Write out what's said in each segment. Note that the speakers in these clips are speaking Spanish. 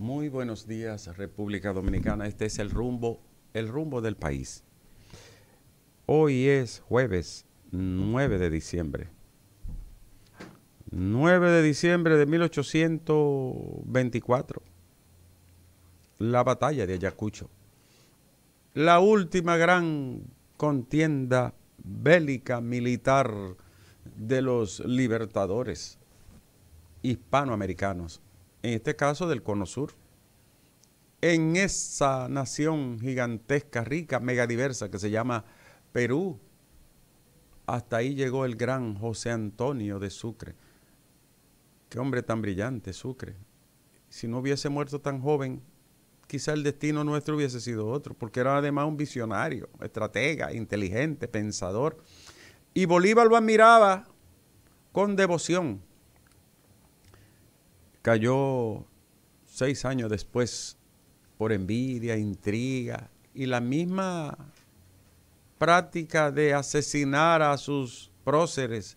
Muy buenos días, República Dominicana. Este es el rumbo del país. Hoy es jueves 9 de diciembre. 9 de diciembre de 1824. La batalla de Ayacucho. La última gran contienda bélica militar de los libertadores hispanoamericanos, en este caso del Cono Sur, en esa nación gigantesca, rica, megadiversa que se llama Perú. Hasta ahí llegó el gran José Antonio de Sucre. Qué hombre tan brillante, Sucre. Si no hubiese muerto tan joven, quizá el destino nuestro hubiese sido otro, porque era además un visionario, estratega, inteligente, pensador. Y Bolívar lo admiraba con devoción. Cayó 6 años después por envidia, intriga y la misma práctica de asesinar a sus próceres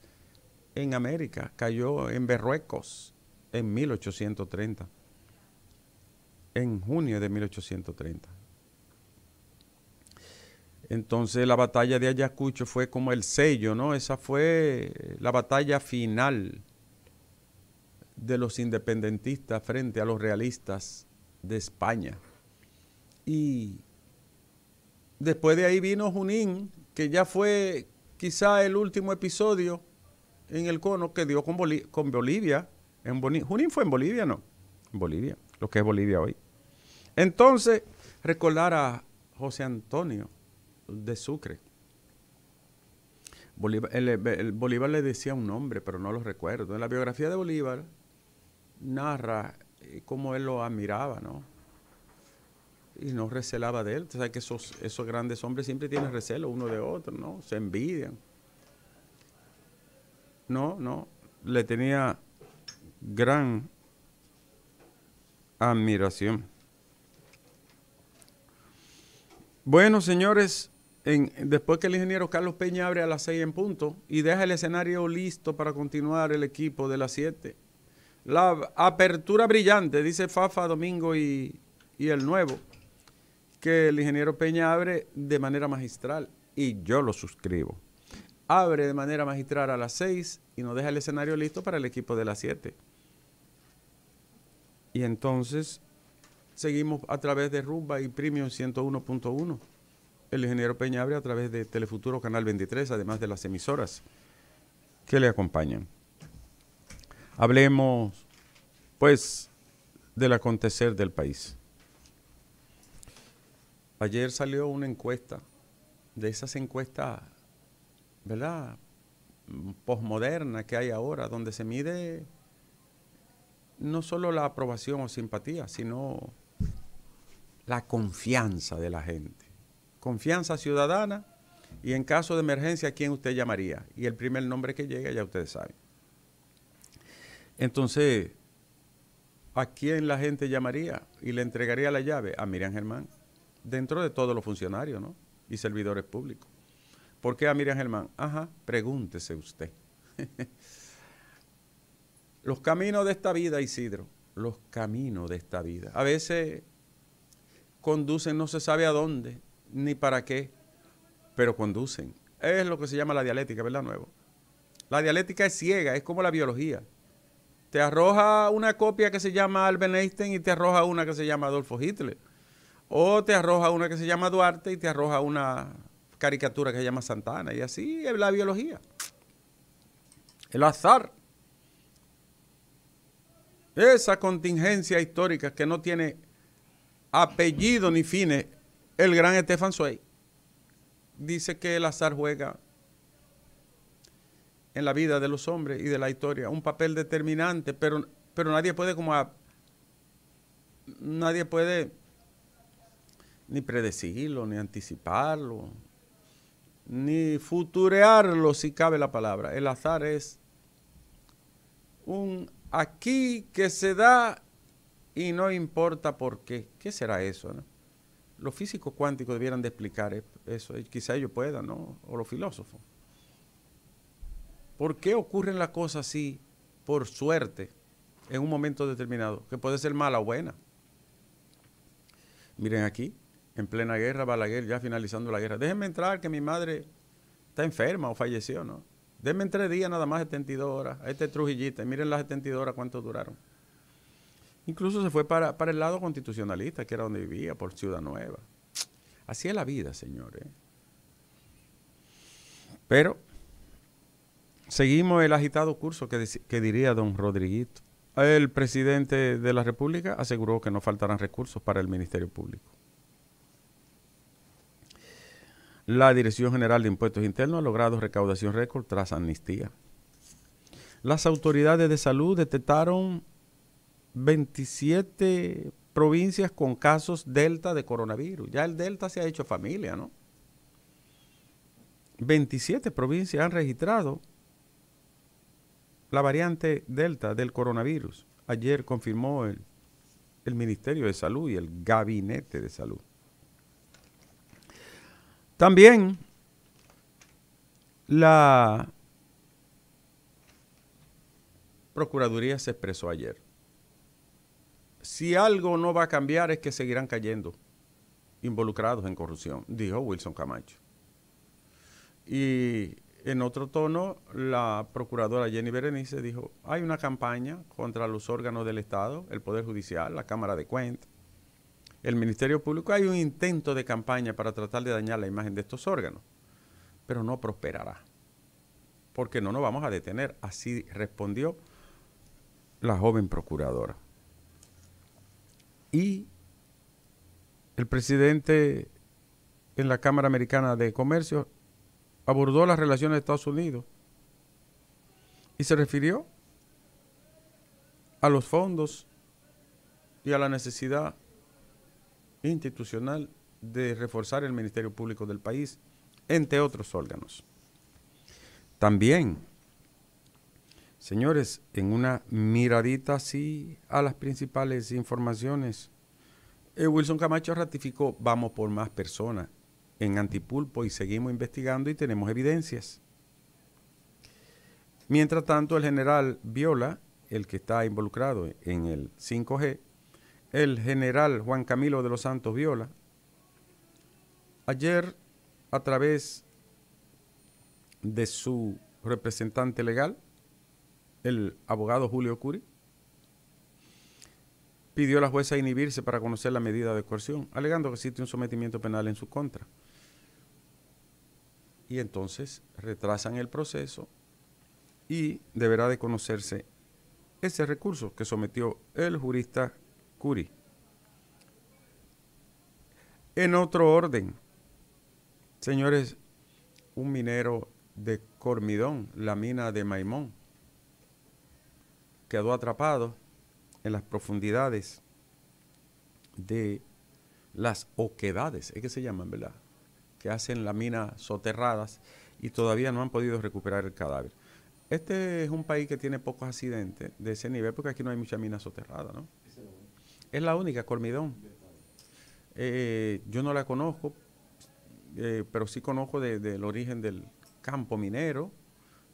en América. Cayó en Berruecos en 1830. En junio de 1830. Entonces la batalla de Ayacucho fue como el sello, ¿no? Esa fue la batalla final de los independentistas frente a los realistas de España. Y después de ahí vino Junín, que ya fue quizá el último episodio en el cono que dio con Bolivia. Junín fue en Bolivia, ¿no? En Bolivia, lo que es Bolivia hoy. Entonces, recordar a José Antonio de Sucre. Bolívar, Bolívar le decía un nombre, pero no lo recuerdo. En la biografía de Bolívar narra cómo él lo admiraba, ¿no? Y no recelaba de él. O sea, que esos grandes hombres siempre tienen recelo uno de otro, ¿no? Se envidian. No. Le tenía gran admiración. Bueno, señores, después que el ingeniero Carlos Peña abre a las 6:00 y deja el escenario listo para continuar el equipo de las 7. La apertura brillante, dice Fafa, Domingo y El Nuevo, que el ingeniero Peña abre de manera magistral y yo lo suscribo. Abre de manera magistral a las 6 y nos deja el escenario listo para el equipo de las 7. Y entonces seguimos a través de Rumba y Premium 101.1. El ingeniero Peña abre a través de Telefuturo Canal 23, además de las emisoras que le acompañan. Hablemos, pues, del acontecer del país. Ayer salió una encuesta, de esas encuestas, ¿verdad?, posmoderna que hay ahora, donde se mide no solo la aprobación o simpatía, sino la confianza de la gente. Confianza ciudadana y en caso de emergencia, ¿a quién usted llamaría? Y el primer nombre que llega, ya ustedes saben. Entonces, ¿a quién la gente llamaría y le entregaría la llave? A Miriam Germán, dentro de todos los funcionarios, ¿no?, y servidores públicos. ¿Por qué a Miriam Germán? Ajá, pregúntese usted. Los caminos de esta vida, Isidro, los caminos de esta vida. A veces conducen no se sabe a dónde, ni para qué, pero conducen. Es lo que se llama la dialéctica, ¿verdad, Nuevo? La dialéctica es ciega, es como la biología. Te arroja una copia que se llama Albert Einstein y te arroja una que se llama Adolfo Hitler. O te arroja una que se llama Duarte y te arroja una caricatura que se llama Santana. Y así es la biología. El azar. Esa contingencia histórica que no tiene apellido ni fines, el gran Stefan Zweig dice que el azar juega en la vida de los hombres y de la historia un papel determinante, pero nadie puede nadie puede ni predecirlo, ni anticiparlo, ni futurearlo, si cabe la palabra. El azar es un aquí que se da y no importa por qué. ¿Qué será eso, no? Los físicos cuánticos debieran de explicar eso. Quizá ellos puedan, ¿no? O los filósofos. ¿Por qué ocurren las cosas así por suerte en un momento determinado? Que puede ser mala o buena. Miren aquí, en plena guerra, Balaguer ya finalizando la guerra. Déjenme entrar que mi madre está enferma o falleció, ¿no? Déjenme 3 días nada más, 72 horas, a este trujillista. Y miren las 72 horas cuánto duraron. Incluso se fue para el lado constitucionalista, que era donde vivía, por Ciudad Nueva. Así es la vida, señores. Pero seguimos el agitado curso que diría don Rodriguito. El presidente de la República aseguró que no faltarán recursos para el Ministerio Público. La Dirección General de Impuestos Internos ha logrado recaudación récord tras amnistía. Las autoridades de salud detectaron 27 provincias con casos delta de coronavirus. Ya el delta se ha hecho familia, ¿no? 27 provincias han registrado la variante delta del coronavirus. Ayer confirmó el Ministerio de Salud y el Gabinete de Salud. También la Procuraduría se expresó ayer. Si algo no va a cambiar es que seguirán cayendo involucrados en corrupción, dijo Wilson Camacho. Y en otro tono, la procuradora Jenny Berenice dijo, hay una campaña contra los órganos del Estado, el Poder Judicial, la Cámara de Cuentas, el Ministerio Público, hay un intento de campaña para tratar de dañar la imagen de estos órganos, pero no prosperará, porque no nos vamos a detener. Así respondió la joven procuradora. Y el presidente en la Cámara Americana de Comercio abordó las relaciones de Estados Unidos y se refirió a los fondos y a la necesidad institucional de reforzar el Ministerio Público del país, entre otros órganos. También, señores, en una miradita así a las principales informaciones, Wilson Camacho ratificó, vamos por más personas en Antipulpo y seguimos investigando y tenemos evidencias. Mientras tanto, el general Viola, el que está involucrado en el 5G, el general Juan Camilo de los Santos Viola, ayer a través de su representante legal, el abogado Julio Curi, pidió a la jueza inhibirse para conocer la medida de coerción, alegando que existe un sometimiento penal en su contra. Y entonces retrasan el proceso y deberá de conocerse ese recurso que sometió el jurista Curi. En otro orden, señores, un minero de Cormidón, la mina de Maimón, quedó atrapado en las profundidades de las oquedades, es que se llaman, ¿verdad?, que hacen la mina soterradas y todavía no han podido recuperar el cadáver. Este es un país que tiene pocos accidentes de ese nivel porque aquí no hay mucha mina soterrada, ¿no? Es la única, Cormidón. Yo no la conozco, pero sí conozco del origen del campo minero,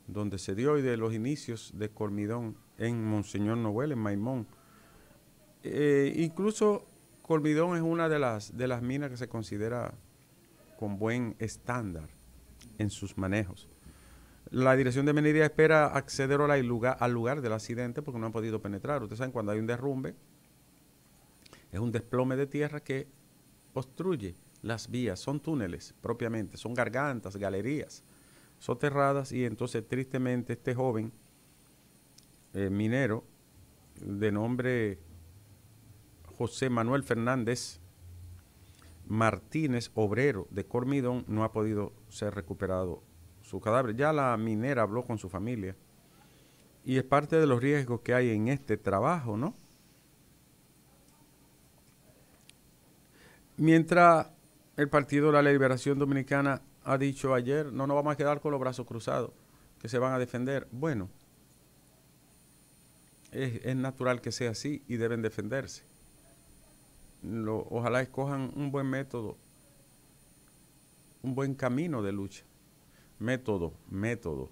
donde se dio, y de los inicios de Cormidón en Monseñor Noel, en Maimón. Incluso Cormidón es una de las minas que se considera con buen estándar en sus manejos. La Dirección de Minería espera acceder ahora al lugar del accidente porque no han podido penetrar. Ustedes saben, cuando hay un derrumbe, es un desplome de tierra que obstruye las vías, son túneles propiamente, son gargantas, galerías soterradas, y entonces tristemente este joven minero de nombre José Manuel Fernández Martínez, obrero de Cormidón, no ha podido ser recuperado su cadáver. Ya la minera habló con su familia y es parte de los riesgos que hay en este trabajo, ¿no? Mientras el Partido de la Liberación Dominicana ha dicho ayer, no nos vamos a quedar con los brazos cruzados, que se van a defender. Bueno, es natural que sea así y deben defenderse. Ojalá escojan un buen método, un buen camino de lucha. Método.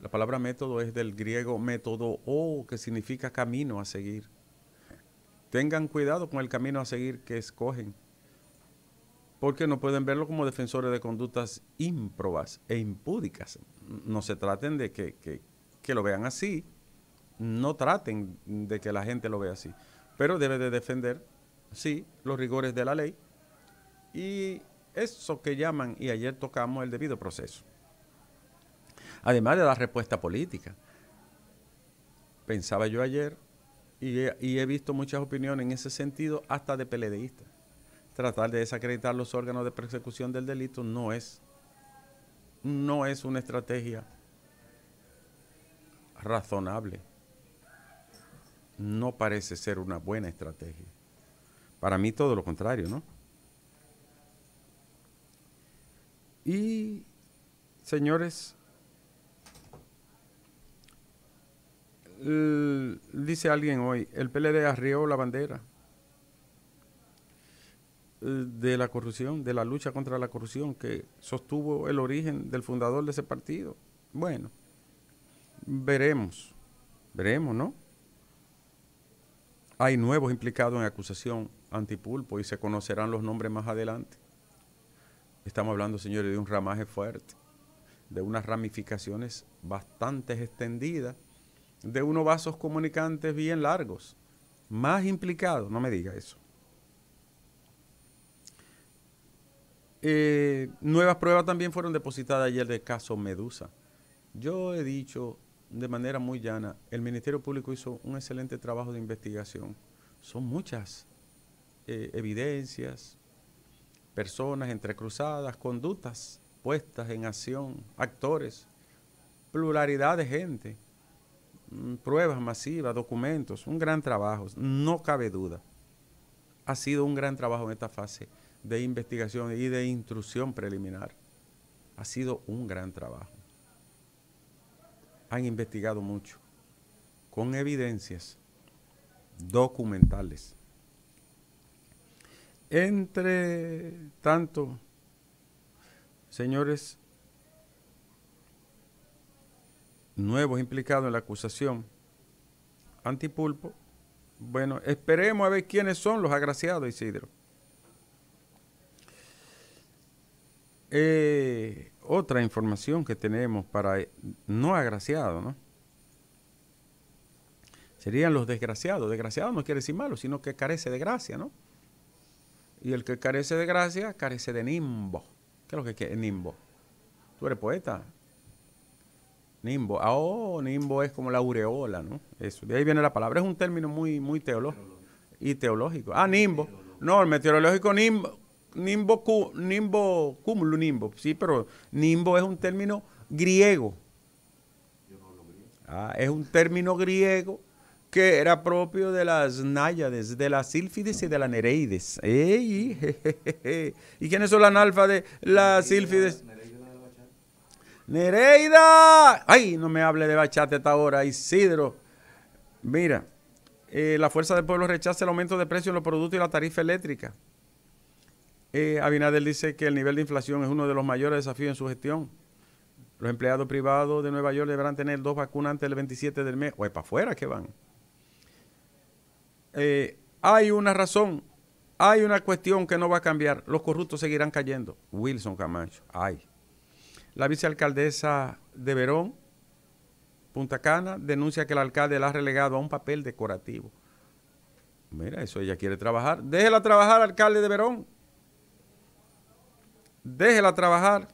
La palabra método es del griego método, que significa camino a seguir. Tengan cuidado con el camino a seguir que escogen. porque no pueden verlo como defensores de conductas ímprobas e impúdicas. No se traten de que lo vean así, no traten de que la gente lo vea así, pero debe de defender, sí, los rigores de la ley y eso que llaman, y ayer tocamos, el debido proceso. Además de la respuesta política. Pensaba yo ayer, y he visto muchas opiniones en ese sentido, hasta de PLDistas. Tratar de desacreditar los órganos de persecución del delito no es una estrategia razonable. No parece ser una buena estrategia. Para mí todo lo contrario, ¿no? Y, señores, dice alguien hoy, el PLD arrió la bandera de la corrupción, de la lucha contra la corrupción, que sostuvo el origen del fundador de ese partido. Bueno, veremos, ¿no? Hay nuevos implicados en acusación Antipulpo y se conocerán los nombres más adelante. Estamos hablando, señores, de un ramaje fuerte, de unas ramificaciones bastante extendidas, de unos vasos comunicantes bien largos, más implicados, no me diga eso. Nuevas pruebas también fueron depositadas ayer del caso Medusa. Yo he dicho de manera muy llana, el Ministerio Público hizo un excelente trabajo de investigación. Son muchas evidencias, personas entrecruzadas, conductas puestas en acción, actores, pluralidad de gente, pruebas masivas, documentos, un gran trabajo, no cabe duda. Ha sido un gran trabajo en esta fase de investigación y de instrucción preliminar. Ha sido un gran trabajo. Han investigado mucho, con evidencias documentales. Entre tanto, señores, nuevos implicados en la acusación Antipulpo. Bueno, esperemos a ver quiénes son los agraciados, Isidro. Otra información que tenemos para no agraciados, ¿no? Serían los desgraciados. Desgraciado no quiere decir malo, sino que carece de gracia, ¿no? Y el que carece de gracia, carece de nimbo. ¿Qué es lo que es nimbo? Tú eres poeta. Nimbo. Nimbo es como la aureola, ¿no? Eso. De ahí viene la palabra. Es un término muy, muy teológico. Y teológico. Nimbo. No, el meteorológico nimbo. Nimbo, cúmulo nimbo. Sí, pero nimbo es un término griego. Yo no hablo griego. Es un término griego que era propio de las náyades, de las sílfides y de las nereides. ¿Y quiénes son las náyades, las sílfides? ¡Nereida! ¡Ay, no me hable de bachata esta hora, Isidro! Mira, la Fuerza del Pueblo rechaza el aumento de precios en los productos y la tarifa eléctrica. Abinader dice que el nivel de inflación es uno de los mayores desafíos en su gestión. Los empleados privados de Nueva York deberán tener 2 vacunas antes del 27 del mes. O es para afuera que van. Hay una razón, hay una cuestión que no va a cambiar. Los corruptos seguirán cayendo. Wilson Camacho, ay. La vicealcaldesa de Verón, Punta Cana, denuncia que el alcalde la ha relegado a un papel decorativo. Mira, eso ella quiere trabajar. Déjela trabajar, alcalde de Verón. Déjela trabajar.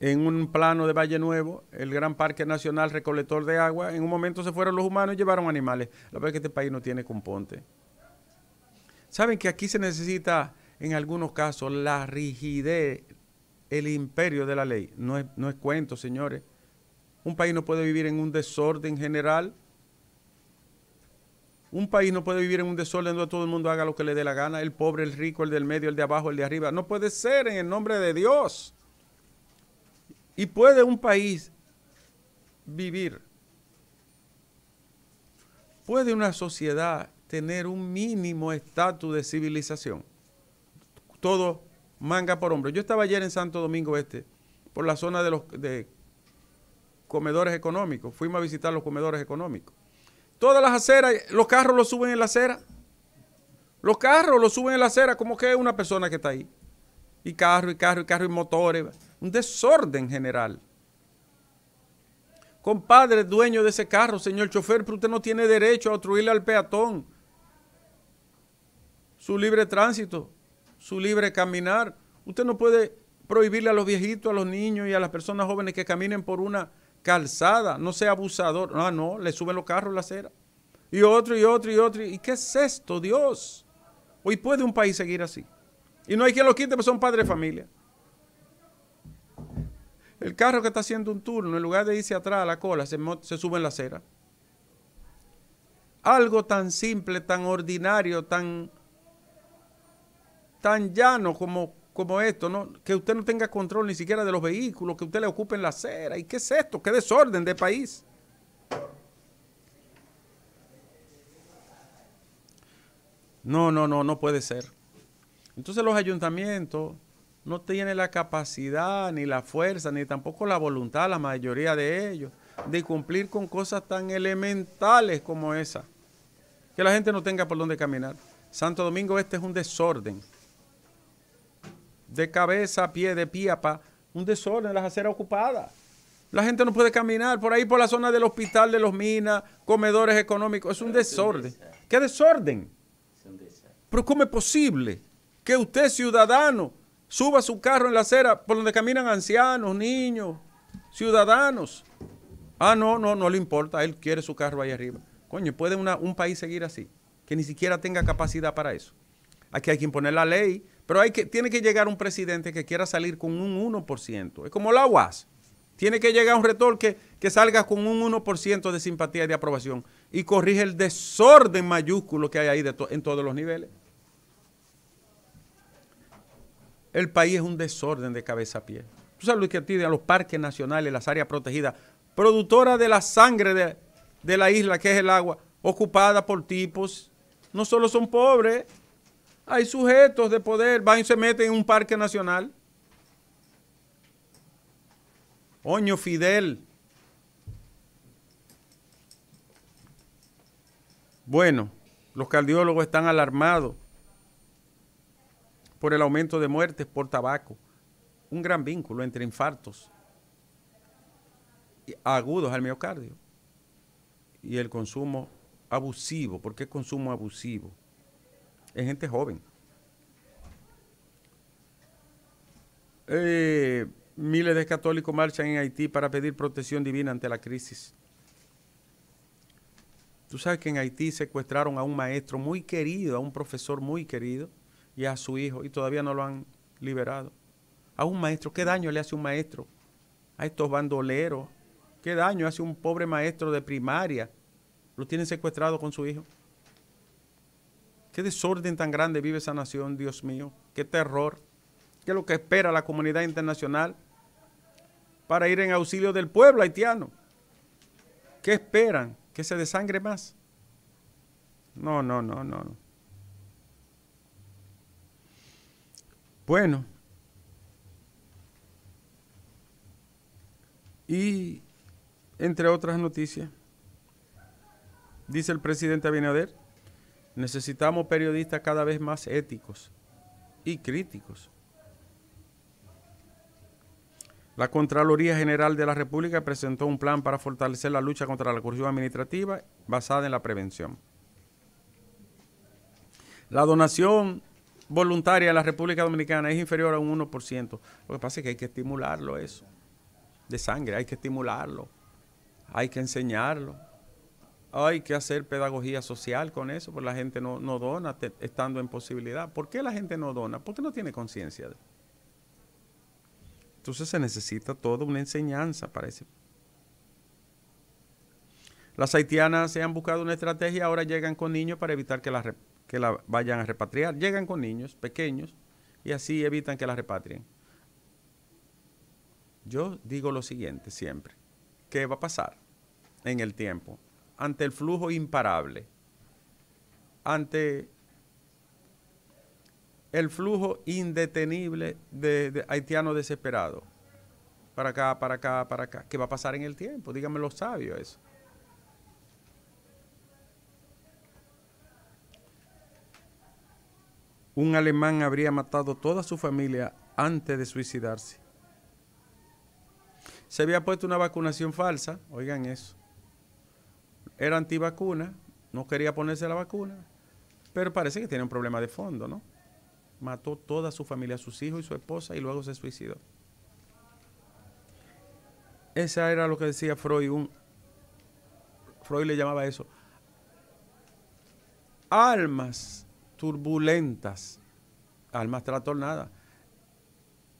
En un plano de Valle Nuevo, el gran parque nacional recolector de agua, en un momento se fueron los humanos y llevaron animales. La verdad es que este país no tiene componte. Saben que aquí se necesita, en algunos casos, la rigidez, el imperio de la ley. No es cuento, señores. Un país no puede vivir en un desorden general. Un país no puede vivir en un desorden donde todo el mundo haga lo que le dé la gana. El pobre, el rico, el del medio, el de abajo, el de arriba. No puede ser, en el nombre de Dios. Y puede un país vivir, puede una sociedad tener un mínimo estatus de civilización. Todo manga por hombro. Yo estaba ayer en Santo Domingo Este, por la zona de los comedores económicos. Fuimos a visitar los comedores económicos. Todas las aceras, los carros los suben en la acera. Los carros los suben en la acera como que es una persona que está ahí. Y carro, y carro, y carro, y motores. Un desorden general. Compadre, dueño de ese carro, señor chofer, pero usted no tiene derecho a obstruirle al peatón su libre tránsito, su libre caminar. Usted no puede prohibirle a los viejitos, a los niños y a las personas jóvenes que caminen por una calzada. No sea abusador. No, no, le suben los carros a la acera. Y otro, y otro, y otro. ¿Y qué es esto, Dios? Hoy puede un país seguir así. Y no hay quien lo quite, pero son padres de familia. El carro que está haciendo un turno, en lugar de irse atrás a la cola, se sube en la acera. Algo tan simple, tan ordinario, tan llano como esto, ¿no? Que usted no tenga control ni siquiera de los vehículos, que usted le ocupe en la acera. ¿Y qué es esto? ¿Qué desorden de país? No, no, no, no puede ser. Entonces los ayuntamientos no tienen la capacidad, ni la fuerza, ni tampoco la voluntad, la mayoría de ellos, de cumplir con cosas tan elementales como esa, que la gente no tenga por dónde caminar. Santo Domingo Este es un desorden, de cabeza a pie, de pie a pa, un desorden, las aceras ocupadas. La gente no puede caminar por ahí, por la zona del hospital de los Minas, comedores económicos, es un desorden. ¿Qué desorden? Pero ¿cómo es posible que usted, ciudadano, suba su carro en la acera por donde caminan ancianos, niños, ciudadanos? Ah, no, no, no le importa, él quiere su carro ahí arriba. Coño, ¿puede un país seguir así? Que ni siquiera tenga capacidad para eso. Aquí hay que imponer la ley, pero tiene que llegar un presidente que quiera salir con un 1%. Es como la UAS. Tiene que llegar un rector que salga con un 1% de simpatía y de aprobación y corrige el desorden mayúsculo que hay ahí en todos los niveles. El país es un desorden de cabeza a pie. Tú sabes lo que tienen los parques nacionales, las áreas protegidas, productora de la sangre de la isla, que es el agua, ocupada por tipos. No solo son pobres, hay sujetos de poder, van y se meten en un parque nacional. Oño Fidel. Bueno, los cardiólogos están alarmados por el aumento de muertes por tabaco. Un gran vínculo entre infartos agudos al miocardio y el consumo abusivo. ¿Por qué consumo abusivo? Es gente joven. Miles de católicos marchan en Haití para pedir protección divina ante la crisis. Tú sabes que en Haití secuestraron a un maestro muy querido, a un profesor muy querido, y a su hijo, y todavía no lo han liberado. A un maestro, ¿qué daño le hace un maestro? A estos bandoleros, ¿qué daño hace un pobre maestro de primaria? Lo tienen secuestrado con su hijo. ¿Qué desorden tan grande vive esa nación, Dios mío? ¿Qué terror? ¿Qué es lo que espera la comunidad internacional para ir en auxilio del pueblo haitiano? ¿Qué esperan? ¿Que se desangre más? No, no, no, no, no. Bueno, y entre otras noticias, dice el presidente Abinader, necesitamos periodistas cada vez más éticos y críticos. La Contraloría General de la República presentó un plan para fortalecer la lucha contra la corrupción administrativa basada en la prevención. La donación voluntaria en la República Dominicana es inferior a un 1%. Lo que pasa es que hay que estimularlo eso. De sangre, hay que estimularlo. Hay que enseñarlo. Hay que hacer pedagogía social con eso, porque la gente no dona estando en posibilidad. ¿Por qué la gente no dona? Porque no tiene conciencia. Entonces se necesita toda una enseñanza para eso. Las haitianas se han buscado una estrategia y ahora llegan con niños para evitar que la vayan a repatriar. Llegan con niños pequeños y así evitan que la repatrien. Yo digo lo siguiente siempre. ¿Qué va a pasar en el tiempo? Ante el flujo imparable, ante el flujo indetenible de haitianos desesperados, para acá, para acá, para acá. ¿Qué va a pasar en el tiempo? Díganme los sabios eso. un alemán habría matado toda su familia antes de suicidarse. Se había puesto una vacunación falsa, oigan eso. Era antivacuna, no quería ponerse la vacuna, pero parece que tiene un problema de fondo, ¿no? Mató toda su familia, sus hijos y su esposa, y luego se suicidó. Esa era lo que decía Freud. Freud le llamaba eso. Almas turbulentas, almas trastornadas.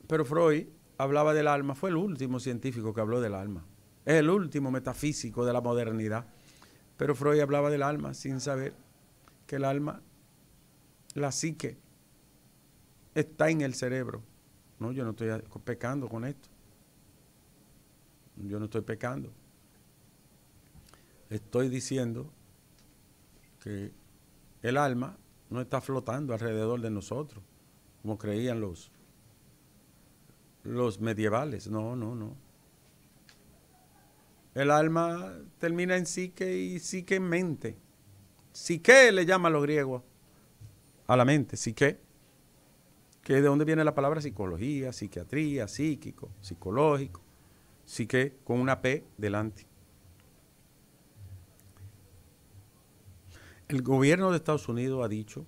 Pero Freud hablaba del alma, fue el último científico que habló del alma. Es el último metafísico de la modernidad. Pero Freud hablaba del alma sin saber que el alma, la psique, está en el cerebro. No, yo no estoy pecando con esto. Yo no estoy pecando. Estoy diciendo que el alma no está flotando alrededor de nosotros, como creían los medievales. No, no, no. El alma termina en psique y psique en mente. Psique le llaman los griegos a la mente, psique. Que es de donde viene la palabra psicología, psiquiatría, psíquico, psicológico. Psique con una P delante. El gobierno de Estados Unidos ha dicho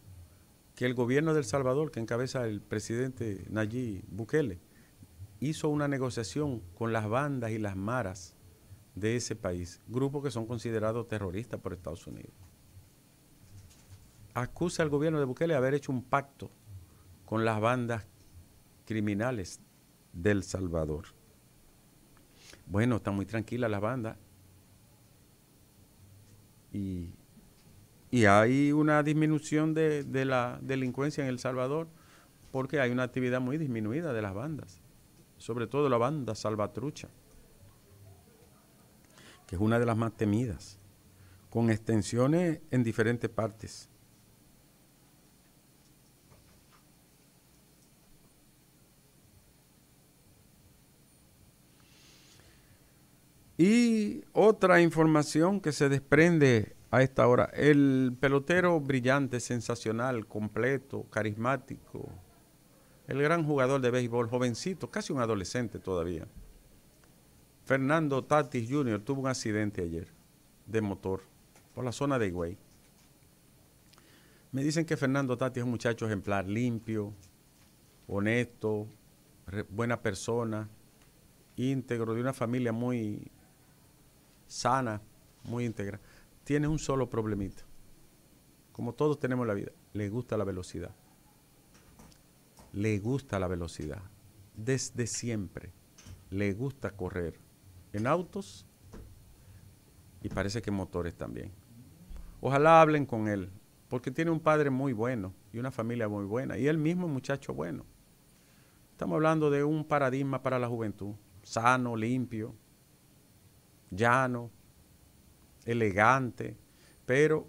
que el gobierno de El Salvador, que encabeza el presidente Nayib Bukele, hizo una negociación con las bandas y las maras de ese país, grupos que son considerados terroristas por Estados Unidos. Acusa al gobierno de Bukele de haber hecho un pacto con las bandas criminales de El Salvador. Bueno, están muy tranquilas las bandas y hay una disminución de la delincuencia en El Salvador porque hay una actividad muy disminuida de las bandas, sobre todo la banda Salvatrucha, que es una de las más temidas, con extensiones en diferentes partes. Y otra información que se desprende a esta hora, el pelotero brillante, sensacional, completo, carismático, el gran jugador de béisbol, jovencito, casi un adolescente todavía, Fernando Tatis Jr. tuvo un accidente ayer de motor por la zona de Higüey. Me dicen que Fernando Tatis es un muchacho ejemplar, limpio, honesto, buena persona, íntegro, de una familia muy sana, muy íntegra. Tiene un solo problemita, como todos tenemos en la vida, le gusta la velocidad. Le gusta la velocidad, desde siempre le gusta correr en autos y parece que en motores también. Ojalá hablen con él, porque tiene un padre muy bueno y una familia muy buena y él mismo un muchacho bueno. Estamos hablando de un paradigma para la juventud, sano, limpio, llano, elegante, pero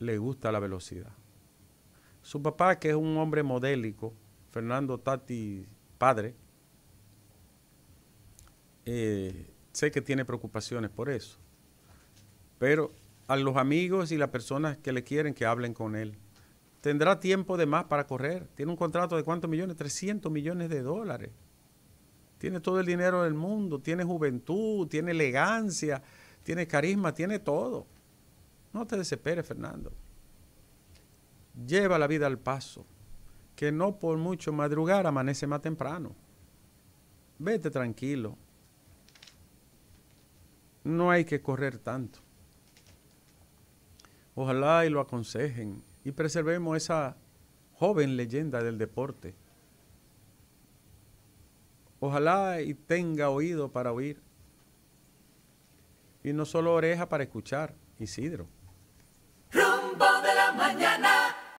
le gusta la velocidad. Su papá, que es un hombre modélico, Fernando Tatis padre, sé que tiene preocupaciones por eso, pero a los amigos y las personas que le quieren que hablen con él. Tendrá tiempo de más para correr. Tiene un contrato de ¿cuántos millones? 300 millones de dólares. Tiene todo el dinero del mundo, tiene juventud, tiene elegancia, tiene carisma, tiene todo. No te desesperes, Fernando. Lleva la vida al paso, que no por mucho madrugar amanece más temprano. Vete tranquilo. No hay que correr tanto. Ojalá y lo aconsejen y preservemos esa joven leyenda del deporte. Ojalá y tenga oído para oír. Y no solo oreja para escuchar, Isidro. Rumbo de la mañana.